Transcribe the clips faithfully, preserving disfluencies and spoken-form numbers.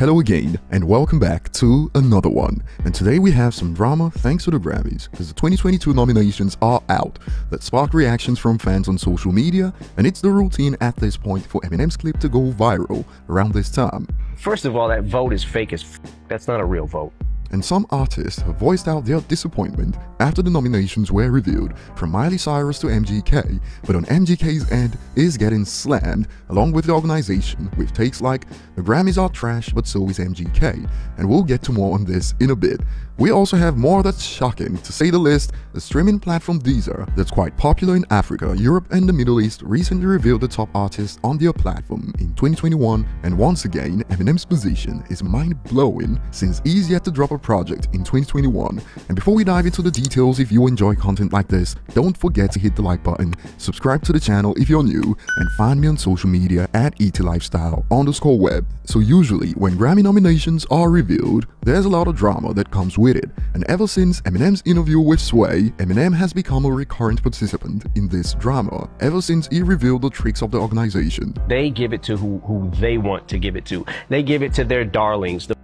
Hello again and welcome back to another one, and today we have some drama thanks to the Grammys, because the twenty twenty-two nominations are out that sparked reactions from fans on social media, and it's the routine at this point for Eminem's clip to go viral around this time. First of all, that vote is fake as f. That's not a real vote. And some artists have voiced out their disappointment after the nominations were revealed, from Miley Cyrus to M G K, but on M G K's end is getting slammed along with the organization with takes like, the Grammys are trash but so is M G K, and we'll get to more on this in a bit. We also have more that's shocking, to say the least. The streaming platform Deezer, that's quite popular in Africa, Europe and the Middle East, recently revealed the top artists on their platform in twenty twenty-one, and once again Eminem's position is mind-blowing since he's yet to drop a project in twenty twenty-one. And before we dive into the details, if you enjoy content like this, don't forget to hit the like button, subscribe to the channel if you're new, and find me on social media at etlifestyle underscore web. So usually when Grammy nominations are revealed, there's a lot of drama that comes with it, and ever since Eminem's interview with Sway, Eminem has become a recurrent participant in this drama, ever since he revealed the tricks of the organization. They give it to who, who they want to give it to. They give it to their darlings. The,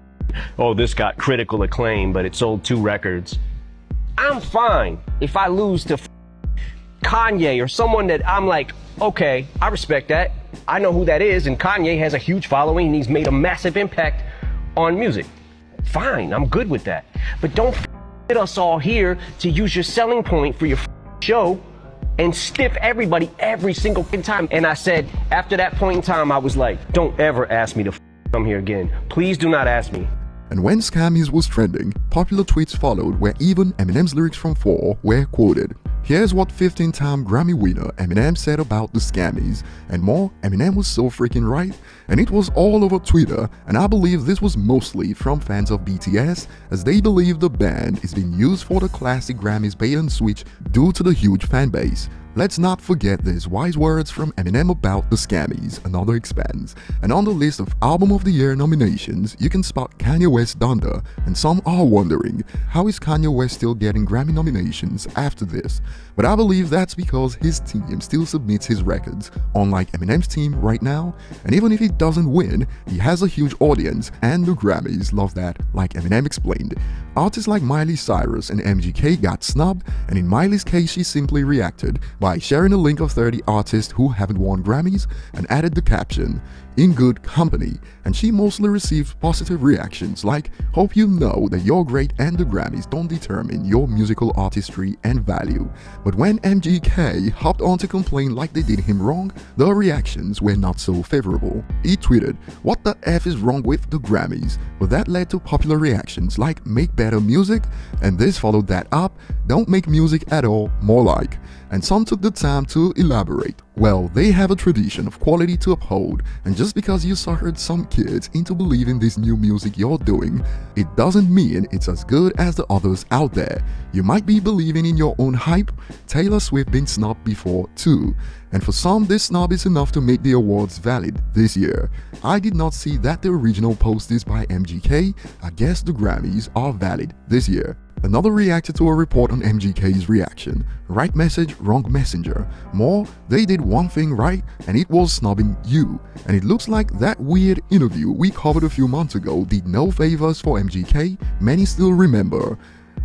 oh, this got critical acclaim, but it sold two records. I'm fine if I lose to Kanye or someone that I'm like, okay, I respect that. I know who that is, and Kanye has a huge following, and he's made a massive impact on music. Fine, I'm good with that. But don't f hit us all here to use your selling point for your f show and stiff everybody every single time. And I said, after that point in time, I was like, don't ever ask me to f come here again. Please do not ask me. And when Scammies was trending, popular tweets followed where even Eminem's lyrics from four were quoted. Here's what fifteen-time Grammy winner Eminem said about the Scammies, and more. Eminem was so freaking right, and it was all over Twitter, and I believe this was mostly from fans of B T S, as they believe the band is being used for the classic Grammys bait and switch due to the huge fan base. Let's not forget these wise words from Eminem about the Scammies, another expanse. And on the list of Album of the Year nominations, you can spot Kanye West Donda, and some are wondering, how is Kanye West still getting Grammy nominations after this? But I believe that's because his team still submits his records, unlike Eminem's team right now, and even if he doesn't win, he has a huge audience, and the Grammys love that, like Eminem explained. Artists like Miley Cyrus and M G K got snubbed, and in Miley's case she simply reacted by by sharing a link of thirty artists who haven't won Grammys and added the caption, in good company, and she mostly received positive reactions like, hope you know that you're great and the Grammys don't determine your musical artistry and value. But when M G K hopped on to complain like they did him wrong, the reactions were not so favorable. He tweeted, what the F is wrong with the Grammys? But that led to popular reactions like, make better music, and this followed that up, don't make music at all, more like. And some took the time to elaborate. Well, they have a tradition of quality to uphold, and just because you suckered some kids into believing this new music you're doing, it doesn't mean it's as good as the others out there. You might be believing in your own hype. Taylor Swift been snubbed before too, and for some this snub is enough to make the awards valid this year. I did not see that the original post is by M G K, I guess the Grammys are valid this year. Another reacted to a report on M G K's reaction, right message, wrong messenger, more, they did one thing right and it was snubbing you, and it looks like that weird interview we covered a few months ago did no favors for M G K, many still remember.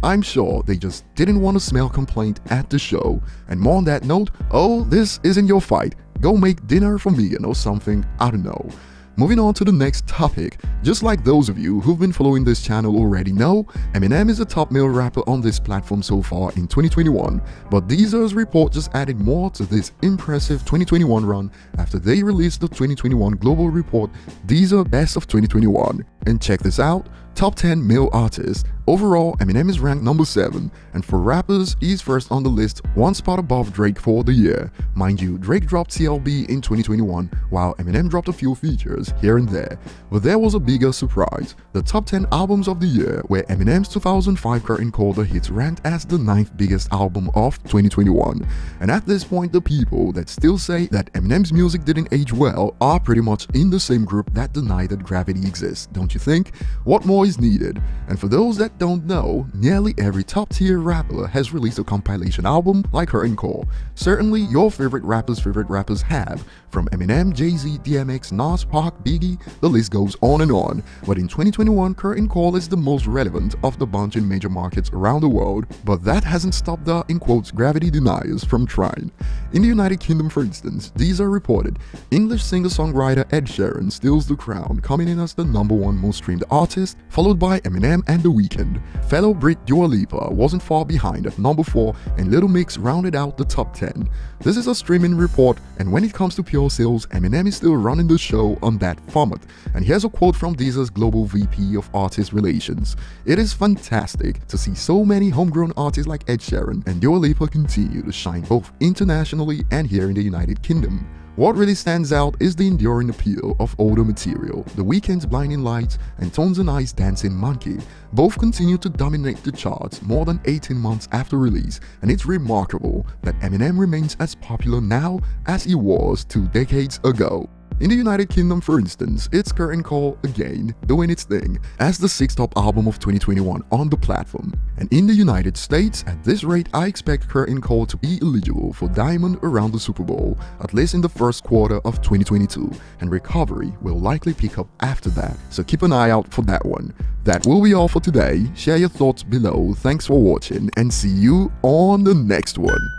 I'm sure they just didn't want to smell complaint at the show, and more on that note, oh this isn't your fight, go make dinner for Megan or something, I don't know. Moving on to the next topic, just like those of you who've been following this channel already know, Eminem is the top male rapper on this platform so far in twenty twenty-one, but Deezer's report just added more to this impressive twenty twenty-one run after they released the twenty twenty-one global report Deezer Best of twenty twenty-one. And check this out, top ten male artists. Overall, Eminem is ranked number seven, and for rappers, he's first on the list, one spot above Drake for the year. Mind you, Drake dropped C L B in twenty twenty-one, while Eminem dropped a few features here and there. But there was a bigger surprise, the top ten albums of the year, where Eminem's two thousand five Curtain Call: The Hits ranked as the ninth biggest album of twenty twenty-one. And at this point, the people that still say that Eminem's music didn't age well are pretty much in the same group that deny that gravity exists, don't you think? What more noise needed. And for those that don't know, nearly every top-tier rapper has released a compilation album like Curtain Call. Certainly, your favorite rappers' favorite rappers have, from Eminem, Jay-Z, D M X, Nas, Pac, Biggie, the list goes on and on. But in twenty twenty-one, Curtain Call is the most relevant of the bunch in major markets around the world, but that hasn't stopped the, in quotes, gravity deniers from trying. In the United Kingdom, for instance, Deezer reported, English singer-songwriter Ed Sheeran steals the crown, coming in as the number one most streamed artist, followed by Eminem and The Weeknd. Fellow Brit Dua Lipa wasn't far behind at number four, and Little Mix rounded out the top ten. This is a streaming report, and when it comes to pure sales, Eminem is still running the show on that format. And here's a quote from Deezer's global V P of Artist Relations. It is fantastic to see so many homegrown artists like Ed Sheeran and Dua Lipa continue to shine both internationally and here in the United Kingdom. What really stands out is the enduring appeal of older material. The Weeknd's Blinding Lights and Tones and I's Dancing Monkey both continue to dominate the charts more than eighteen months after release, and it's remarkable that Eminem remains as popular now as he was two decades ago. In the United Kingdom, for instance, it's Curtain Call again doing its thing as the sixth top album of twenty twenty-one on the platform. And in the United States, at this rate, I expect Curtain Call to be eligible for Diamond around the Super Bowl, at least in the first quarter of twenty twenty-two, and recovery will likely pick up after that, so keep an eye out for that one. That will be all for today. Share your thoughts below, thanks for watching, and see you on the next one.